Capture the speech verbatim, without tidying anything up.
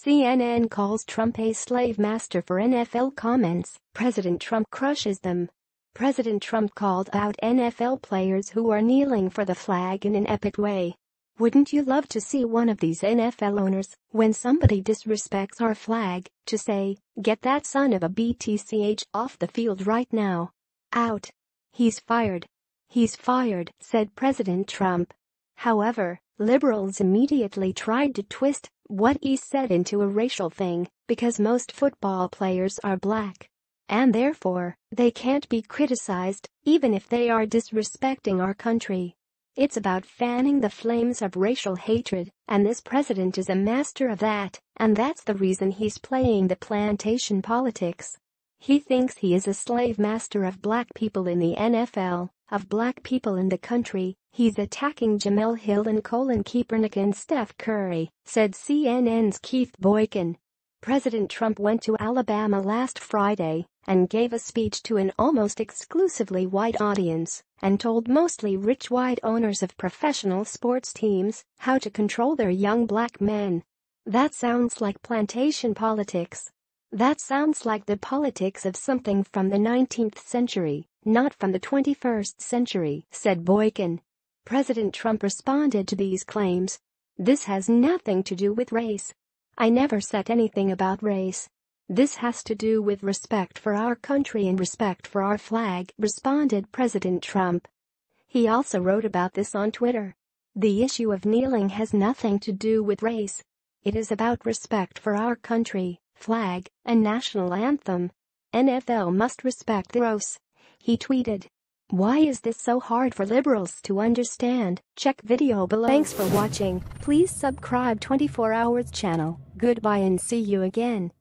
C N N calls Trump a slave master for N F L comments. President Trump crushes them. President Trump called out N F L players who are kneeling for the flag in an epic way. Wouldn't you love to see one of these N F L owners, when somebody disrespects our flag, to say, "Get that son of a bitch off the field right now. Out. He's fired. He's fired," said President Trump. However, liberals immediately tried to twist what he said into a racial thing, because most football players are black, and therefore, they can't be criticized, even if they are disrespecting our country. It's about fanning the flames of racial hatred, and this president is a master of that, and that's the reason he's playing the plantation politics. He thinks he is a slave master of black people in the N F L, of black people in the country. He's attacking Jamel Hill and Colin Kaepernick and Steph Curry, said C N N's Keith Boykin. President Trump went to Alabama last Friday and gave a speech to an almost exclusively white audience, and told mostly rich white owners of professional sports teams how to control their young black men. That sounds like plantation politics. That sounds like the politics of something from the nineteenth century, not from the twenty-first century, said Boykin. President Trump responded to these claims. "This has nothing to do with race. I never said anything about race. This has to do with respect for our country and respect for our flag," responded President Trump. He also wrote about this on Twitter. "The issue of kneeling has nothing to do with race. It is about respect for our country, flag, and national anthem. N F L must respect the oaths," he tweeted. Why is this so hard for liberals to understand? Check video below. Thanks for watching. Please subscribe twenty-four hours channel. Goodbye and see you again.